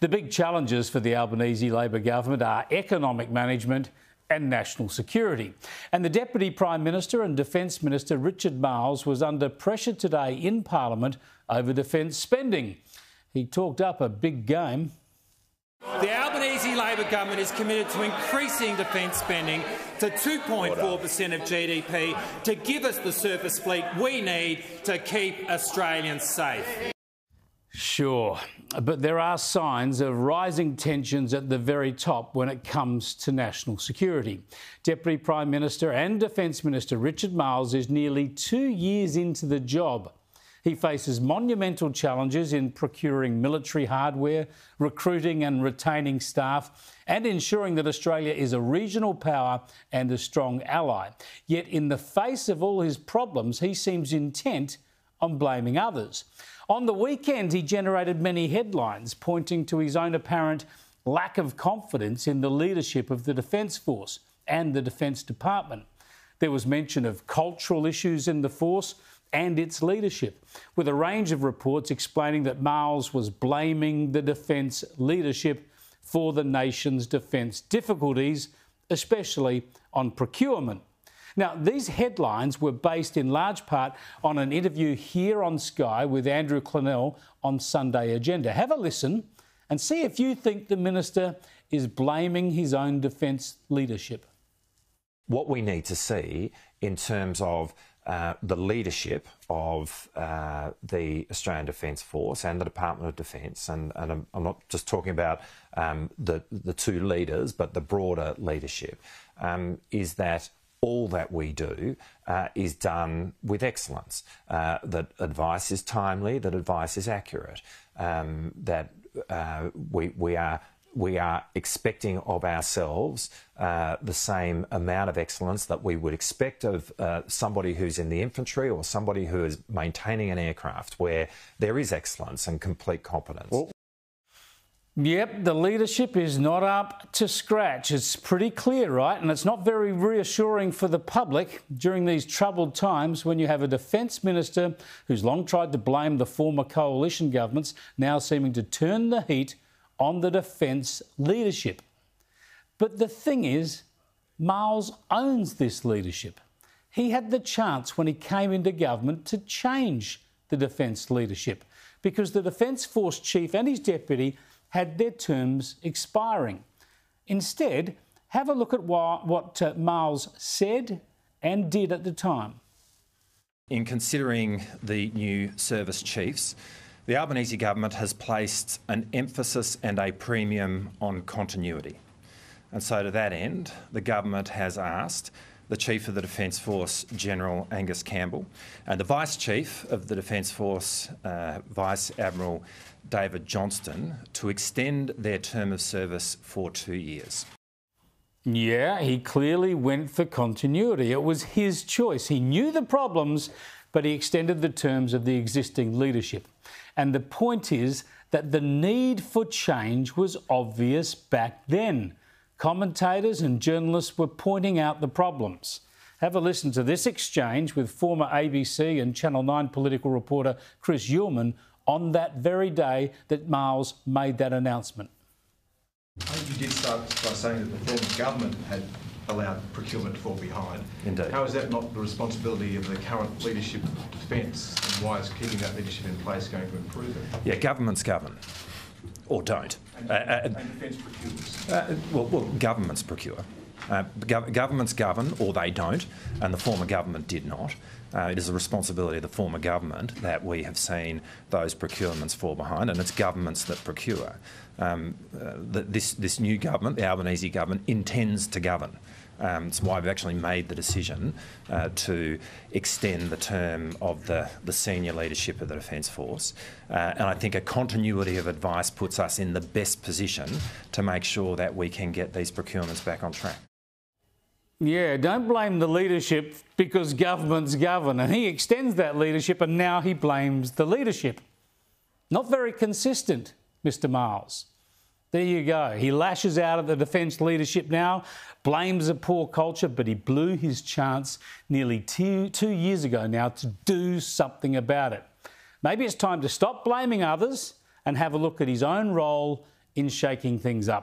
The big challenges for the Albanese Labor government are economic management and national security. And the Deputy Prime Minister and Defence Minister Richard Marles was under pressure today in Parliament over defence spending. He talked up a big game. The Albanese Labor government is committed to increasing defence spending to 2.4% of GDP to give us the surface fleet we need to keep Australians safe. Sure, but there are signs of rising tensions at the very top when it comes to national security. Deputy Prime Minister and Defence Minister Richard Marles is nearly 2 years into the job. He faces monumental challenges in procuring military hardware, recruiting and retaining staff, and ensuring that Australia is a regional power and a strong ally. Yet in the face of all his problems, he seems intent on blaming others. On the weekend, he generated many headlines, pointing to his own apparent lack of confidence in the leadership of the Defence Force and the Defence Department. There was mention of cultural issues in the force and its leadership, with a range of reports explaining that Marles was blaming the defence leadership for the nation's defence difficulties, especially on procurement. Now, these headlines were based in large part on an interview here on Sky with Andrew Clennell on Sunday Agenda. Have a listen and see if you think the minister is blaming his own defence leadership. What we need to see in terms of the leadership of the Australian Defence Force and the Department of Defence, and I'm not just talking about the two leaders, but the broader leadership, is that all that we do is done with excellence, that advice is timely, that advice is accurate, that we are expecting of ourselves the same amount of excellence that we would expect of somebody who's in the infantry or somebody who is maintaining an aircraft, where there is excellence and complete competence. Well, yep, the leadership is not up to scratch. It's pretty clear, right? And it's not very reassuring for the public during these troubled times when you have a defence minister who's long tried to blame the former coalition governments, now seeming to turn the heat on the defence leadership. But the thing is, Marles owns this leadership. He had the chance when he came into government to change the defence leadership, because the Defence Force chief and his deputy had their terms expiring. Instead, have a look at what Marles said and did at the time. In considering the new service chiefs, the Albanese government has placed an emphasis and a premium on continuity. And so to that end, the government has asked the Chief of the Defence Force, General Angus Campbell, and the Vice Chief of the Defence Force, Vice Admiral David Johnston, to extend their term of service for 2 years. Yeah, he clearly went for continuity. It was his choice. He knew the problems, but he extended the terms of the existing leadership. And the point is that the need for change was obvious back then. Commentators and journalists were pointing out the problems. Have a listen to this exchange with former ABC and Channel 9 political reporter Chris Ullman on that very day that Marles made that announcement. I think you did start by saying that the former government had allowed procurement to fall behind. Indeed. How is that not the responsibility of the current leadership of defence, and why is keeping that leadership in place going to improve it? Yeah, governments govern, or don't. And defence procures. Well, governments procure. Governments govern, or they don't, and the former government did not. It is the responsibility of the former government that we have seen those procurements fall behind, and it's governments that procure. This new government, the Albanese government, intends to govern. It's why we've actually made the decision to extend the term of the senior leadership of the Defence Force. And I think a continuity of advice puts us in the best position to make sure that we can get these procurements back on track. Yeah, don't blame the leadership, because governments govern. And he extends that leadership, and now he blames the leadership. Not very consistent, Mr. Marles. There you go. He lashes out at the defence leadership now, blames a poor culture, but he blew his chance nearly two years ago now to do something about it. Maybe it's time to stop blaming others and have a look at his own role in shaking things up.